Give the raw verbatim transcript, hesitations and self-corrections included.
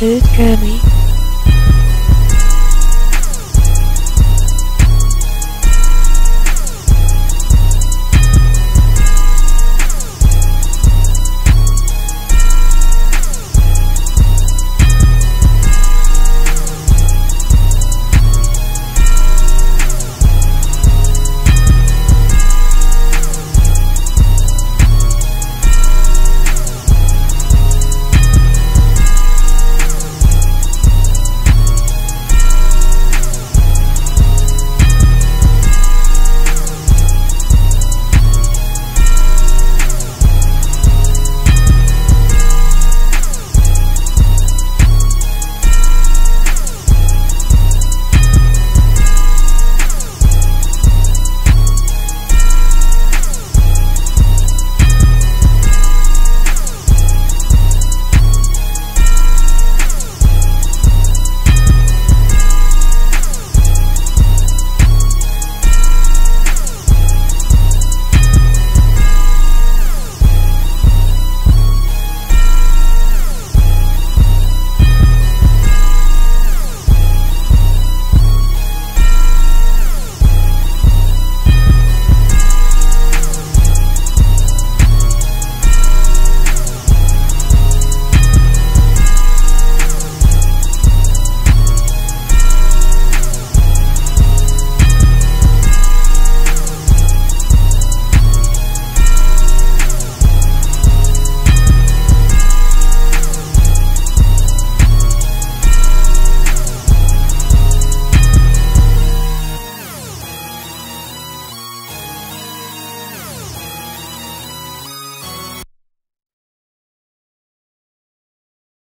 food, Grammy.